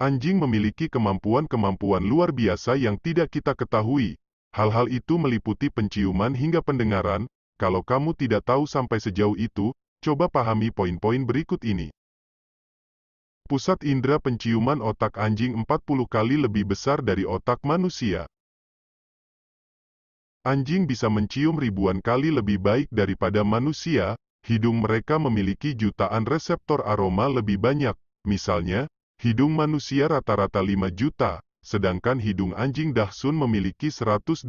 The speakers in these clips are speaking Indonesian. Anjing memiliki kemampuan-kemampuan luar biasa yang tidak kita ketahui. Hal-hal itu meliputi penciuman hingga pendengaran. Kalau kamu tidak tahu sampai sejauh itu, coba pahami poin-poin berikut ini. Pusat indera penciuman otak anjing 40 kali lebih besar dari otak manusia. Anjing bisa mencium ribuan kali lebih baik daripada manusia. Hidung mereka memiliki jutaan reseptor aroma lebih banyak. Misalnya, hidung manusia rata-rata 5 juta, sedangkan hidung anjing Dahsun memiliki 125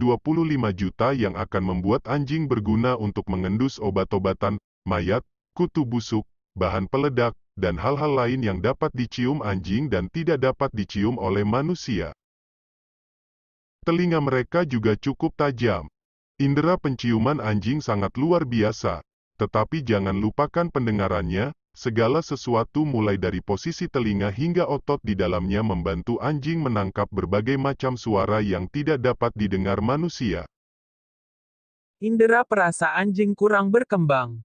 juta yang akan membuat anjing berguna untuk mengendus obat-obatan, mayat, kutu busuk, bahan peledak, dan hal-hal lain yang dapat dicium anjing dan tidak dapat dicium oleh manusia. Telinga mereka juga cukup tajam. Indera penciuman anjing sangat luar biasa, tetapi jangan lupakan pendengarannya. Segala sesuatu mulai dari posisi telinga hingga otot di dalamnya membantu anjing menangkap berbagai macam suara yang tidak dapat didengar manusia. Indera perasa anjing kurang berkembang.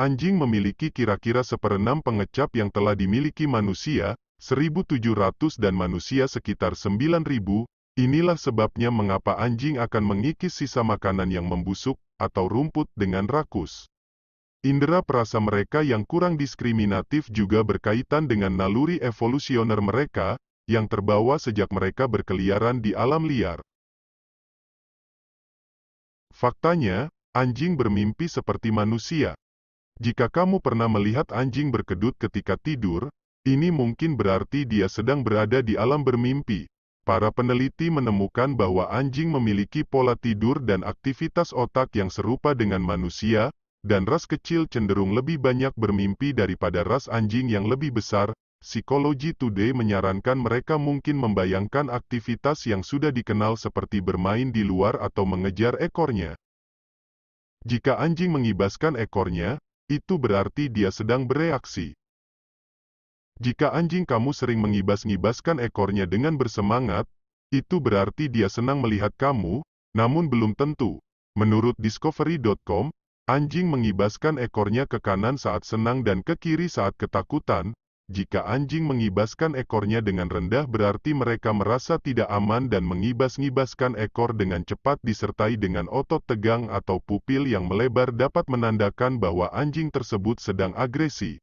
Anjing memiliki kira-kira 1/6 pengecap yang telah dimiliki manusia, 1.700 dan manusia sekitar 9.000. Inilah sebabnya mengapa anjing akan mengikis sisa makanan yang membusuk, atau rumput dengan rakus. Indera perasa mereka yang kurang diskriminatif juga berkaitan dengan naluri evolusioner mereka, yang terbawa sejak mereka berkeliaran di alam liar. Faktanya, anjing bermimpi seperti manusia. Jika kamu pernah melihat anjing berkedut ketika tidur, ini mungkin berarti dia sedang berada di alam bermimpi. Para peneliti menemukan bahwa anjing memiliki pola tidur dan aktivitas otak yang serupa dengan manusia, dan ras kecil cenderung lebih banyak bermimpi daripada ras anjing yang lebih besar. Psychology Today menyarankan mereka mungkin membayangkan aktivitas yang sudah dikenal seperti bermain di luar atau mengejar ekornya. Jika anjing mengibaskan ekornya, itu berarti dia sedang bereaksi. Jika anjing kamu sering mengibas-ngibaskan ekornya dengan bersemangat, itu berarti dia senang melihat kamu, namun belum tentu. Menurut discovery.com, anjing mengibaskan ekornya ke kanan saat senang dan ke kiri saat ketakutan. Jika anjing mengibaskan ekornya dengan rendah berarti mereka merasa tidak aman dan mengibas-ngibaskan ekor dengan cepat disertai dengan otot tegang atau pupil yang melebar dapat menandakan bahwa anjing tersebut sedang agresi.